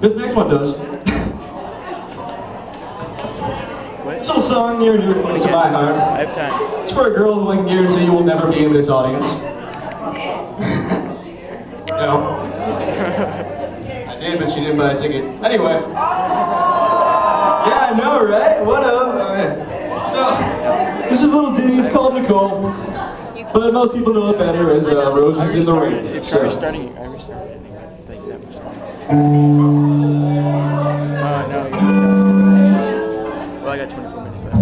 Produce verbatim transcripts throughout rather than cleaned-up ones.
This next one does. It's a little song near and dear to my heart. I have time. It's for a girl who I can guarantee you will never be in this audience. No. I did, but she didn't buy a ticket. Anyway. Yeah, I know, right? What up? Alright. So, this is a little ditty. It's called Nicole. But most people know it better as uh, Roses in the Rain. So. Are we starting? Are we starting? Thank you that much. Uh, no. Well, I got twenty-four minutes left.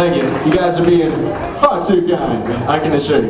Thank you. You guys are being far too kind, I can assure you.